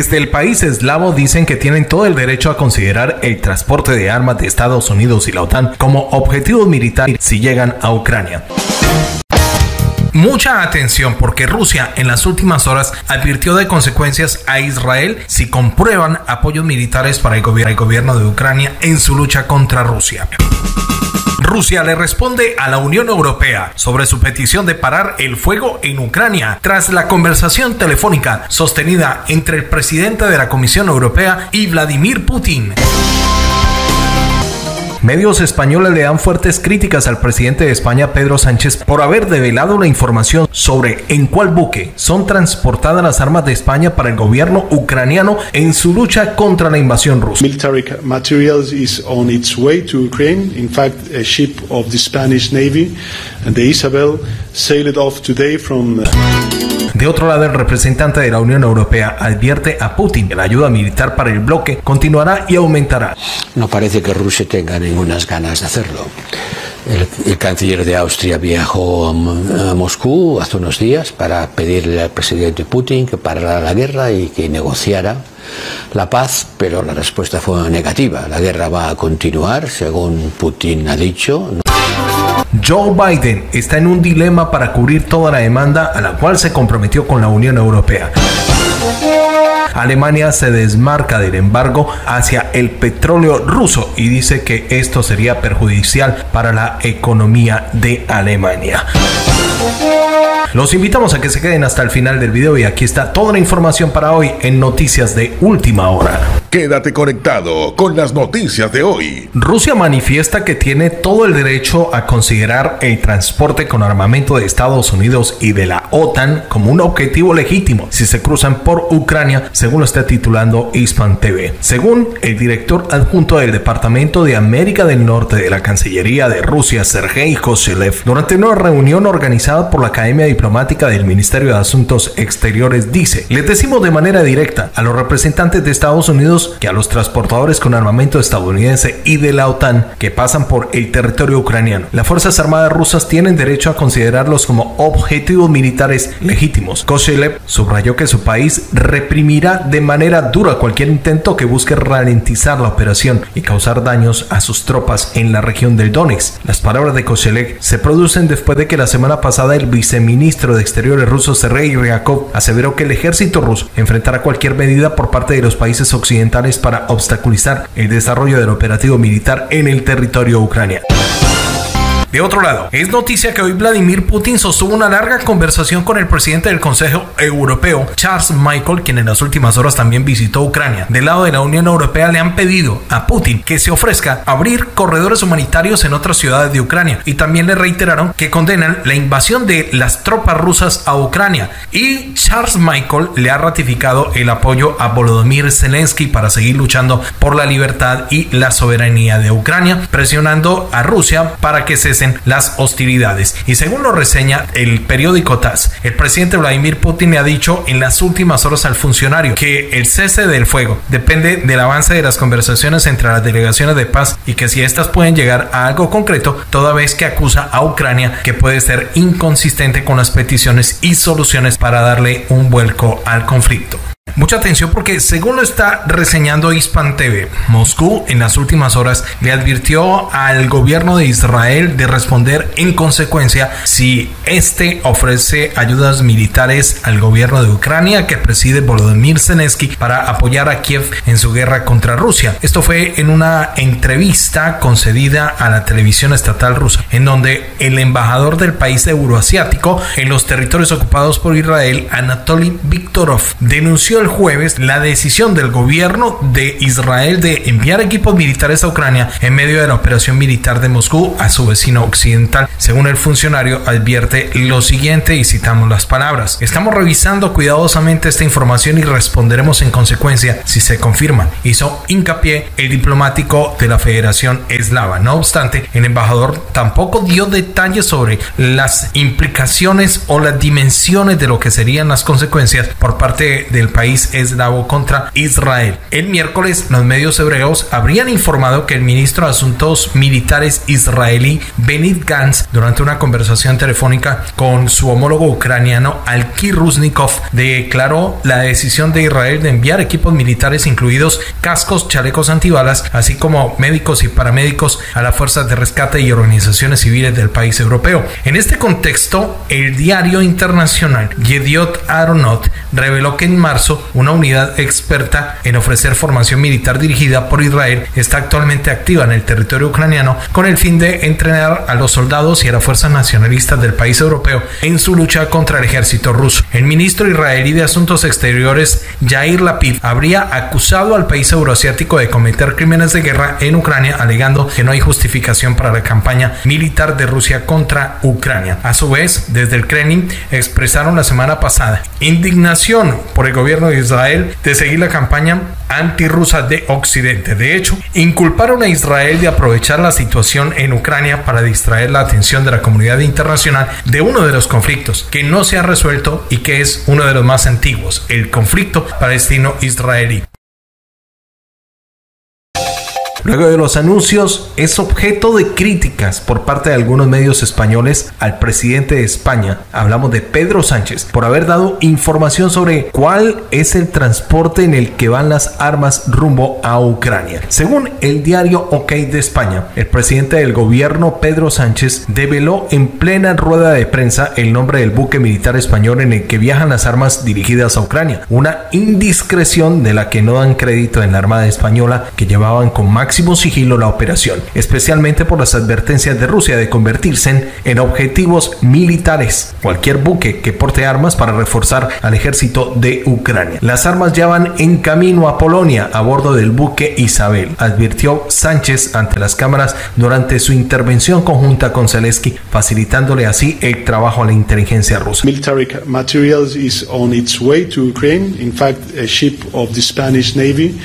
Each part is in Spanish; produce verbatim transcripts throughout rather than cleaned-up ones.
Desde el país eslavo dicen que tienen todo el derecho a considerar el transporte de armas de Estados Unidos y la OTAN como objetivos militares si llegan a Ucrania. Mucha atención, porque Rusia en las últimas horas advirtió de consecuencias a Israel si comprueban apoyos militares para el gobierno, el gobierno de Ucrania en su lucha contra Rusia. Rusia le responde a la Unión Europea sobre su petición de parar el fuego en Ucrania tras la conversación telefónica sostenida entre el presidente de la Comisión Europea y Vladimir Putin. Medios españoles le dan fuertes críticas al presidente de España, Pedro Sánchez, por haber develado la información sobre en cuál buque son transportadas las armas de España para el gobierno ucraniano en su lucha contra la invasión rusa. Military materials is on its way to Ukraine. In fact, a ship of the Spanish Navy, the Isabel, sailed off today from. De otro lado, el representante de la Unión Europea advierte a Putin que la ayuda militar para el bloque continuará y aumentará. No parece que Rusia tenga ningunas ganas de hacerlo. El, el canciller de Austria viajó a Moscú hace unos días para pedirle al presidente Putin que parara la guerra y que negociara la paz, pero la respuesta fue negativa. La guerra va a continuar, según Putin ha dicho. Joe Biden está en un dilema para cubrir toda la demanda a la cual se comprometió con la Unión Europea. Alemania se desmarca del embargo hacia el petróleo ruso y dice que esto sería perjudicial para la economía de Alemania. Los invitamos a que se queden hasta el final del video y aquí está toda la información para hoy en Noticias de Última Hora. Quédate conectado con las noticias de hoy. Rusia manifiesta que tiene todo el derecho a considerar el transporte con armamento de Estados Unidos y de la OTAN como un objetivo legítimo si se cruzan por Ucrania, según lo está titulando HispanTV. Según el director adjunto del Departamento de América del Norte de la Cancillería de Rusia, Sergey Koshelev, durante una reunión organizada por la Academia Diplomática del Ministerio de Asuntos Exteriores, dice: les decimos de manera directa a los representantes de Estados Unidos que a los transportadores con armamento estadounidense y de la OTAN que pasan por el territorio ucraniano, las Fuerzas Armadas rusas tienen derecho a considerarlos como objetivos militares legítimos. Koshelev subrayó que su país reprimirá de manera dura cualquier intento que busque ralentizar la operación y causar daños a sus tropas en la región del Donetsk. Las palabras de Koshelev se producen después de que la semana pasada el viceministro de Exteriores ruso Sergei Ryabkov aseveró que el ejército ruso enfrentará cualquier medida por parte de los países occidentales para obstaculizar el desarrollo del operativo militar en el territorio ucraniano. De otro lado, es noticia que hoy Vladimir Putin sostuvo una larga conversación con el presidente del Consejo Europeo, Charles Michel, quien en las últimas horas también visitó Ucrania. Del lado de la Unión Europea le han pedido a Putin que se ofrezca abrir corredores humanitarios en otras ciudades de Ucrania y también le reiteraron que condenan la invasión de las tropas rusas a Ucrania, y Charles Michel le ha ratificado el apoyo a Volodymyr Zelensky para seguir luchando por la libertad y la soberanía de Ucrania, presionando a Rusia para que se las hostilidades. Y según lo reseña el periódico TASS, el presidente Vladimir Putin le ha dicho en las últimas horas al funcionario que el cese del fuego depende del avance de las conversaciones entre las delegaciones de paz y que si estas pueden llegar a algo concreto, toda vez que acusa a Ucrania que puede ser inconsistente con las peticiones y soluciones para darle un vuelco al conflicto. Mucha atención, porque según lo está reseñando HispanTV, Moscú en las últimas horas le advirtió al gobierno de Israel de responder en consecuencia si este ofrece ayudas militares al gobierno de Ucrania que preside Volodymyr Zelensky para apoyar a Kiev en su guerra contra Rusia. Esto fue en una entrevista concedida a la televisión estatal rusa, en donde el embajador del país euroasiático en los territorios ocupados por Israel, Anatoly Viktorov, denunció el jueves la decisión del gobierno de Israel de enviar equipos militares a Ucrania en medio de la operación militar de Moscú a su vecino occidental. Según el funcionario, advierte lo siguiente, y citamos las palabras: estamos revisando cuidadosamente esta información y responderemos en consecuencia si se confirma, hizo hincapié el diplomático de la Federación Eslava. No obstante, el embajador tampoco dio detalles sobre las implicaciones o las dimensiones de lo que serían las consecuencias por parte del país país eslavo contra Israel. El miércoles, los medios hebreos habrían informado que el ministro de Asuntos Militares israelí, Benit Gantz, durante una conversación telefónica con su homólogo ucraniano, Alki declaró la decisión de Israel de enviar equipos militares, incluidos cascos, chalecos antibalas, así como médicos y paramédicos, a las fuerzas de rescate y organizaciones civiles del país europeo. En este contexto, el diario internacional Yediot Aronot reveló que en marzo una unidad experta en ofrecer formación militar dirigida por Israel está actualmente activa en el territorio ucraniano con el fin de entrenar a los soldados y a las fuerzas nacionalistas del país europeo en su lucha contra el ejército ruso. El ministro israelí de Asuntos Exteriores, Yair Lapid, habría acusado al país euroasiático de cometer crímenes de guerra en Ucrania, alegando que no hay justificación para la campaña militar de Rusia contra Ucrania. A su vez, desde el Kremlin expresaron la semana pasada indignación por el gobierno de Israel de seguir la campaña antirrusa de Occidente. De hecho, inculparon a Israel de aprovechar la situación en Ucrania para distraer la atención de la comunidad internacional de uno de los conflictos que no se ha resuelto y que es uno de los más antiguos, el conflicto palestino-israelí. Luego de los anuncios, es objeto de críticas por parte de algunos medios españoles al presidente de España, hablamos de Pedro Sánchez, por haber dado información sobre cuál es el transporte en el que van las armas rumbo a Ucrania. Según el diario OK de España, el presidente del gobierno Pedro Sánchez develó en plena rueda de prensa el nombre del buque militar español en el que viajan las armas dirigidas a Ucrania, una indiscreción de la que no dan crédito en la Armada Española, que llevaban con máximo Máximo sigilo la operación, especialmente por las advertencias de Rusia de convertirse en, en objetivos militares. Cualquier buque que porte armas para reforzar al ejército de Ucrania. Las armas ya van en camino a Polonia a bordo del buque Isabel, advirtió Sánchez ante las cámaras durante su intervención conjunta con Zelensky, facilitándole así el trabajo a la inteligencia rusa. Military materials is on its way to Ukraine. In fact, a ship of the Spanish Navy,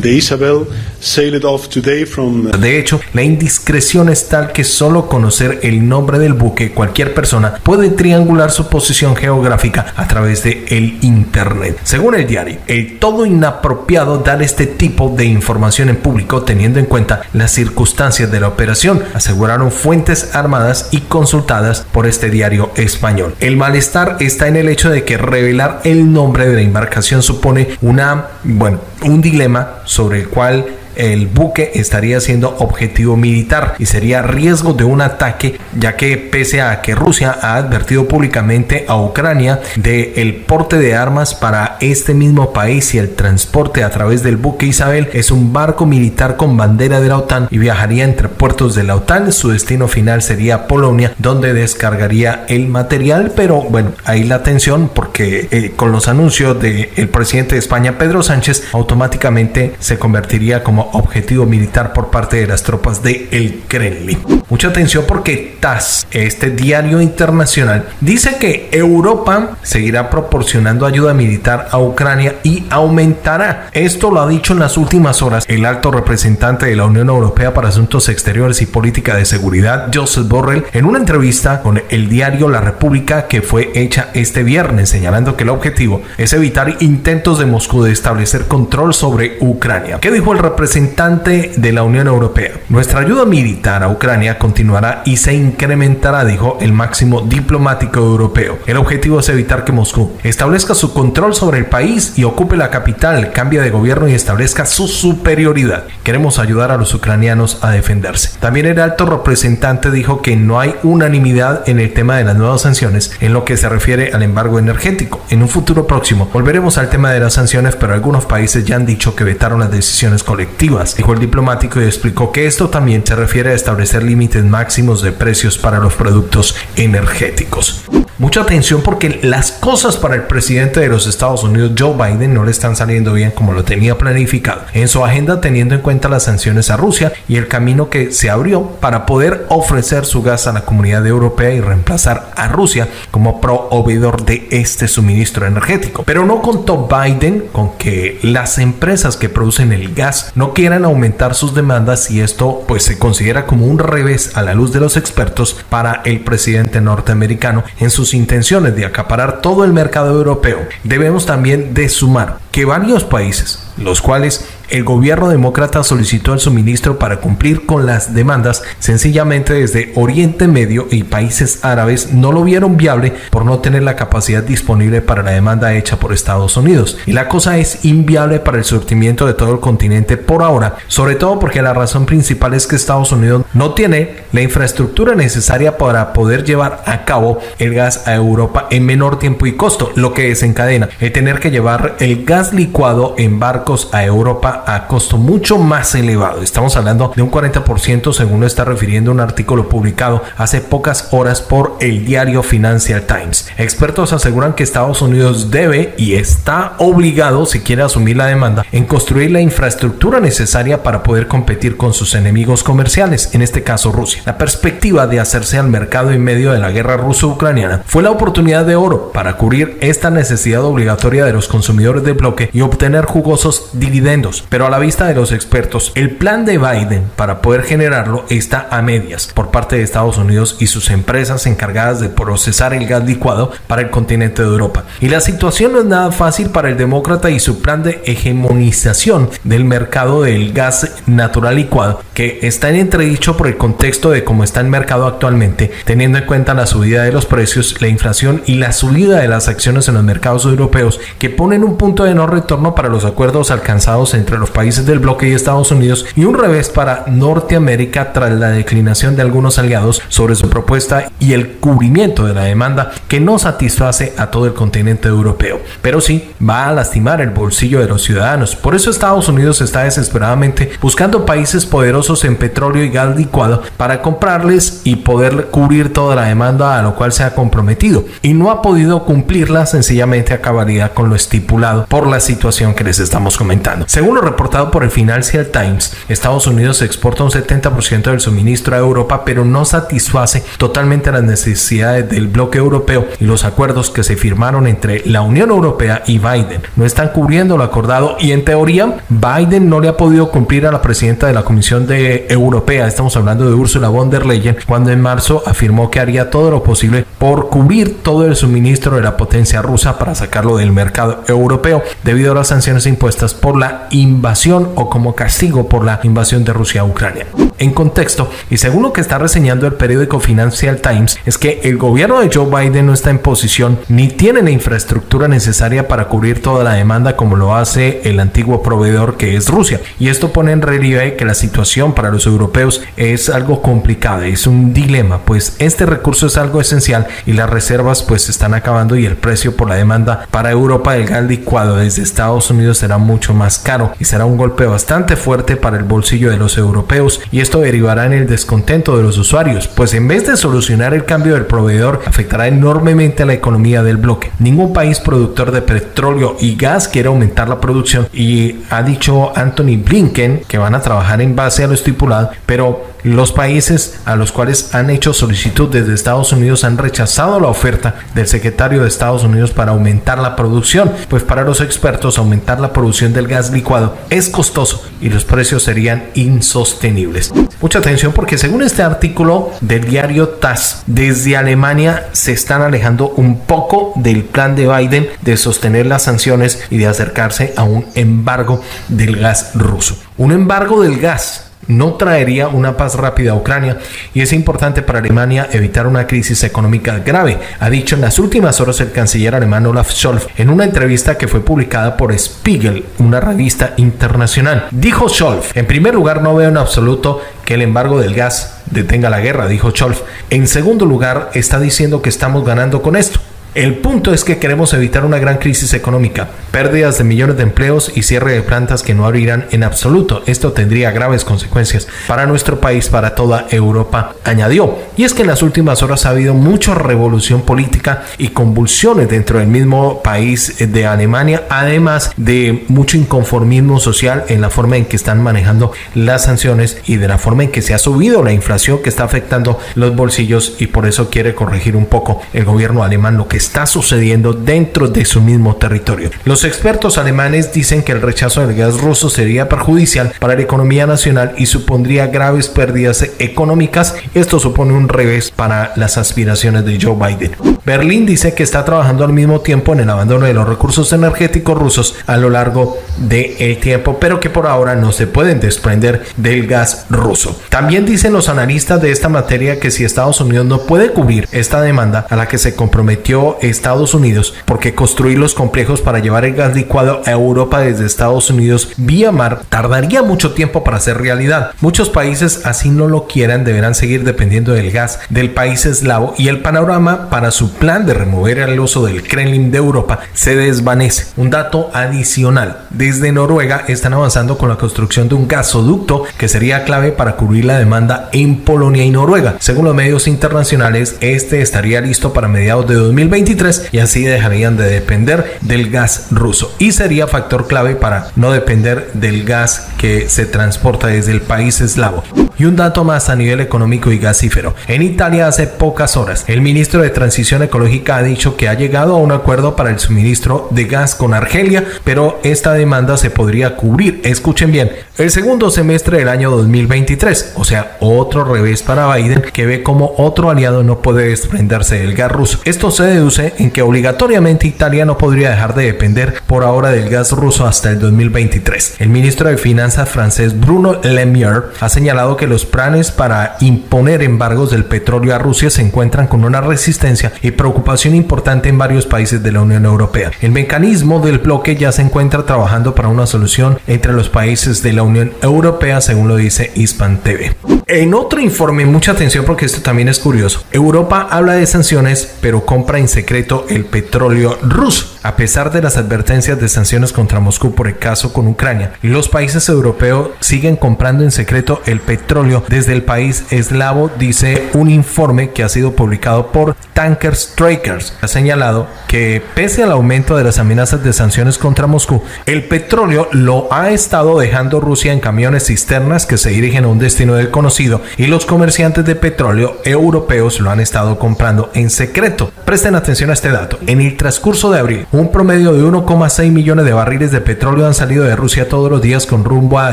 the Isabel, sailed off. De hecho, la indiscreción es tal que solo conocer el nombre del buque, cualquier persona puede triangular su posición geográfica a través de el internet. Según el diario, el todo inapropiado dar este tipo de información en público teniendo en cuenta las circunstancias de la operación, aseguraron fuentes armadas y consultadas por este diario español. El malestar está en el hecho de que revelar el nombre de la embarcación supone una, bueno, un dilema sobre el cual el buque estaría siendo objetivo militar y sería riesgo de un ataque, ya que pese a que Rusia ha advertido públicamente a Ucrania del porte de armas para este mismo país y el transporte a través del buque Isabel, es un barco militar con bandera de la OTAN y viajaría entre puertos de la OTAN. Su destino final sería Polonia, donde descargaría el material, pero bueno, ahí la tensión, porque eh, con los anuncios del presidente de España, Pedro Sánchez, automáticamente se convertiría como objetivo militar por parte de las tropas de el Kremlin. Mucha atención, porque TASS, este diario internacional, dice que Europa seguirá proporcionando ayuda militar a Ucrania y aumentará. Esto lo ha dicho en las últimas horas el alto representante de la Unión Europea para Asuntos Exteriores y Política de Seguridad, Joseph Borrell, en una entrevista con el diario La República que fue hecha este viernes, señalando que el objetivo es evitar intentos de Moscú de establecer control sobre Ucrania. ¿Qué dijo el representante? representante de la Unión Europea? Nuestra ayuda militar a Ucrania continuará y se incrementará, dijo el máximo diplomático europeo. El objetivo es evitar que Moscú establezca su control sobre el país y ocupe la capital, cambie de gobierno y establezca su superioridad. Queremos ayudar a los ucranianos a defenderse. También el alto representante dijo que no hay unanimidad en el tema de las nuevas sanciones en lo que se refiere al embargo energético. En un futuro próximo volveremos al tema de las sanciones, pero algunos países ya han dicho que vetaron las decisiones colectivas, dijo el diplomático, y explicó que esto también se refiere a establecer límites máximos de precios para los productos energéticos. Mucha atención, porque las cosas para el presidente de los Estados Unidos, Joe Biden, no le están saliendo bien como lo tenía planificado en su agenda, teniendo en cuenta las sanciones a Rusia y el camino que se abrió para poder ofrecer su gas a la comunidad europea y reemplazar a Rusia como proveedor de este suministro energético. Pero no contó Biden con que las empresas que producen el gas no no quieran aumentar sus demandas, y esto pues se considera como un revés a la luz de los expertos para el presidente norteamericano en sus intenciones de acaparar todo el mercado europeo. Debemos también de sumar que varios países, los cuales el gobierno demócrata solicitó el suministro para cumplir con las demandas, sencillamente desde Oriente Medio y países árabes, no lo vieron viable por no tener la capacidad disponible para la demanda hecha por Estados Unidos. Y la cosa es inviable para el surtimiento de todo el continente por ahora, sobre todo porque la razón principal es que Estados Unidos no tiene la infraestructura necesaria para poder llevar a cabo el gas a Europa en menor tiempo y costo, lo que desencadena el tener que llevar el gas licuado en barco a Europa a costo mucho más elevado. Estamos hablando de un cuarenta por ciento, según lo está refiriendo un artículo publicado hace pocas horas por el diario Financial Times. Expertos aseguran que Estados Unidos debe y está obligado, si quiere asumir la demanda, en construir la infraestructura necesaria para poder competir con sus enemigos comerciales, en este caso Rusia. La perspectiva de hacerse al mercado en medio de la guerra ruso-ucraniana fue la oportunidad de oro para cubrir esta necesidad obligatoria de los consumidores del bloque y obtener jugosos dividendos, pero a la vista de los expertos, el plan de Biden para poder generarlo está a medias por parte de Estados Unidos y sus empresas encargadas de procesar el gas licuado para el continente de Europa. Y la situación no es nada fácil para el demócrata y su plan de hegemonización del mercado del gas natural licuado, que está en entredicho por el contexto de cómo está el mercado actualmente, teniendo en cuenta la subida de los precios, la inflación y la subida de las acciones en los mercados europeos, que ponen un punto de no retorno para los acuerdos alcanzados entre los países del bloque y Estados Unidos, y un revés para Norteamérica tras la declinación de algunos aliados sobre su propuesta y el cubrimiento de la demanda que no satisface a todo el continente europeo, pero sí va a lastimar el bolsillo de los ciudadanos. Por eso Estados Unidos está desesperadamente buscando países poderosos en petróleo y gas licuado para comprarles y poder cubrir toda la demanda a lo cual se ha comprometido, y no ha podido cumplirla sencillamente a cabalidad con lo estipulado por la situación que les estamos comentando. Según lo reportado por el Financial Times, Estados Unidos exporta un setenta por ciento del suministro a Europa, pero no satisface totalmente las necesidades del bloque europeo, y los acuerdos que se firmaron entre la Unión Europea y Biden no están cubriendo lo acordado, y en teoría Biden no le ha podido cumplir a la presidenta de la Comisión Europea, estamos hablando de Úrsula von der Leyen, cuando en marzo afirmó que haría todo lo posible por cubrir todo el suministro de la potencia rusa para sacarlo del mercado europeo debido a las sanciones impuestas por la invasión, o como castigo por la invasión de Rusia a Ucrania. En contexto, y según lo que está reseñando el periódico Financial Times, es que el gobierno de Joe Biden no está en posición ni tiene la infraestructura necesaria para cubrir toda la demanda como lo hace el antiguo proveedor que es Rusia, y esto pone en relieve que la situación para los europeos es algo complicada, es un dilema, pues este recurso es algo esencial y las reservas pues se están acabando, y el precio por la demanda para Europa del gas licuado desde Estados Unidos será muy mucho más caro, y será un golpe bastante fuerte para el bolsillo de los europeos, y esto derivará en el descontento de los usuarios, pues en vez de solucionar el cambio del proveedor, afectará enormemente a la economía del bloque. Ningún país productor de petróleo y gas quiere aumentar la producción, y ha dicho Anthony Blinken que van a trabajar en base a lo estipulado, pero los países a los cuales han hecho solicitud desde Estados Unidos han rechazado la oferta del secretario de Estados Unidos para aumentar la producción, pues para los expertos aumentar la producción del gas licuado es costoso y los precios serían insostenibles. Mucha atención, porque según este artículo del diario TASS, desde Alemania se están alejando un poco del plan de Biden de sostener las sanciones y de acercarse a un embargo del gas ruso. Un embargo del gas no traería una paz rápida a Ucrania, y es importante para Alemania evitar una crisis económica grave, ha dicho en las últimas horas el canciller alemán Olaf Scholz en una entrevista que fue publicada por Spiegel, una revista internacional. Dijo Scholz: en primer lugar, no veo en absoluto que el embargo del gas detenga la guerra, dijo Scholz. En segundo lugar, está diciendo que estamos ganando con esto. El punto es que queremos evitar una gran crisis económica, pérdidas de millones de empleos y cierre de plantas que no abrirán en absoluto. Esto tendría graves consecuencias para nuestro país, para toda Europa, añadió. Y es que en las últimas horas ha habido mucha revolución política y convulsiones dentro del mismo país de Alemania, además de mucho inconformismo social en la forma en que están manejando las sanciones y de la forma en que se ha subido la inflación, que está afectando los bolsillos, y por eso quiere corregir un poco el gobierno alemán lo que está sucediendo dentro de su mismo territorio. Los expertos alemanes dicen que el rechazo del gas ruso sería perjudicial para la economía nacional y supondría graves pérdidas económicas. Esto supone un revés para las aspiraciones de Joe Biden. Berlín dice que está trabajando al mismo tiempo en el abandono de los recursos energéticos rusos a lo largo del tiempo, pero que por ahora no se pueden desprender del gas ruso. También dicen los analistas de esta materia que si Estados Unidos no puede cubrir esta demanda a la que se comprometió Estados Unidos, porque construir los complejos para llevar el gas licuado a Europa desde Estados Unidos vía mar tardaría mucho tiempo para ser realidad. Muchos países, así no lo quieran, deberán seguir dependiendo del gas del país eslavo, y el panorama para su plan de remover el uso del Kremlin de Europa se desvanece. Un dato adicional: desde Noruega están avanzando con la construcción de un gasoducto que sería clave para cubrir la demanda en Polonia y Noruega. Según los medios internacionales, este estaría listo para mediados de dos mil veintitrés y así dejarían de depender del gas ruso, y sería factor clave para no depender del gas que se transporta desde el país eslavo. Y un dato más a nivel económico y gasífero: en Italia hace pocas horas el ministro de Transición Ecológica ha dicho que ha llegado a un acuerdo para el suministro de gas con Argelia, pero esta demanda se podría cubrir, escuchen bien, el segundo semestre del año dos mil veintitrés, o sea, otro revés para Biden, que ve como otro aliado no puede desprenderse del gas ruso. Esto se deduce en que obligatoriamente Italia no podría dejar de depender por ahora del gas ruso hasta el dos mil veintitrés. El ministro de Finanzas francés Bruno Le Maire ha señalado que los planes para imponer embargos del petróleo a Rusia se encuentran con una resistencia y preocupación importante en varios países de la Unión Europea. El mecanismo del bloque ya se encuentra trabajando para una solución entre los países de la Unión Europea, según lo dice HispanTV. En otro informe, mucha atención porque esto también es curioso: Europa habla de sanciones pero compra en secreto el petróleo ruso. A pesar de las advertencias de sanciones contra Moscú por el caso con Ucrania, los países europeos siguen comprando en secreto el petróleo desde el país eslavo, dice un informe que ha sido publicado por Tanker Trackers. Ha señalado que pese al aumento de las amenazas de sanciones contra Moscú, el petróleo lo ha estado dejando Rusia en camiones cisternas que se dirigen a un destino desconocido, y los comerciantes de petróleo europeos lo han estado comprando en secreto. Presten atención a este dato: en el transcurso de abril, un promedio de uno coma seis millones de barriles de petróleo han salido de Rusia todos los días con rumbo a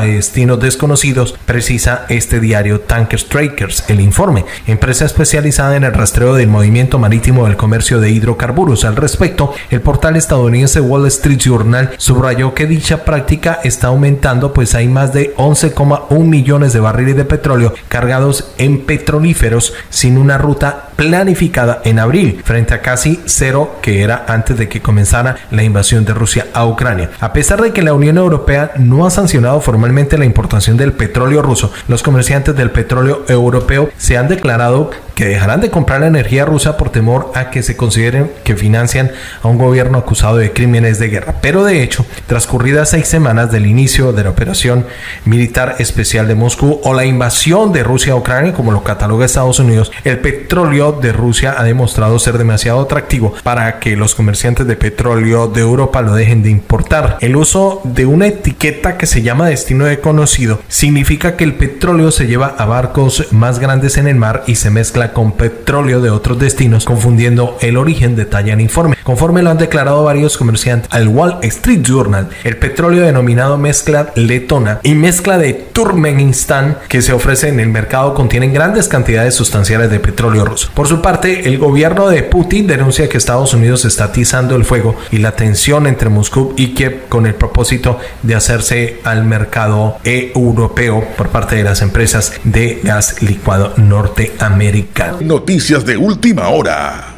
destinos desconocidos, precisa este diario Tanker Trackers. El informe, empresa especializada en el rastreo del movimiento marítimo del comercio de hidrocarburos. Al respecto, el portal estadounidense Wall Street Journal subrayó que dicha práctica está aumentando, pues hay más de once coma uno millones de barriles de petróleo cargados en petrolíferos sin una ruta planificada en abril, frente a casi cero que era antes de que comenzara la invasión de Rusia a Ucrania. A pesar de que la Unión Europea no ha sancionado formalmente la importación del petróleo ruso, los comerciantes del petróleo europeo se han declarado que dejarán de comprar la energía rusa por temor a que se consideren que financian a un gobierno acusado de crímenes de guerra. Pero de hecho, transcurridas seis semanas del inicio de la operación militar especial de Moscú o la invasión de Rusia a Ucrania, como lo cataloga Estados Unidos, el petróleo de Rusia ha demostrado ser demasiado atractivo para que los comerciantes de petróleo de Europa lo dejen de importar. El uso de una etiqueta que se llama destino desconocido significa que el petróleo se lleva a barcos más grandes en el mar y se mezcla con petróleo de otros destinos, confundiendo el origen, detalla el informe. Conforme lo han declarado varios comerciantes al Wall Street Journal, el petróleo denominado mezcla letona y mezcla de Turkmenistán que se ofrece en el mercado contienen grandes cantidades sustanciales de petróleo ruso. Por su parte, el gobierno de Putin denuncia que Estados Unidos está atizando el fuego y la tensión entre Moscú y Kiev con el propósito de hacerse al mercado europeo por parte de las empresas de gas licuado norteamericano. Noticias de última hora.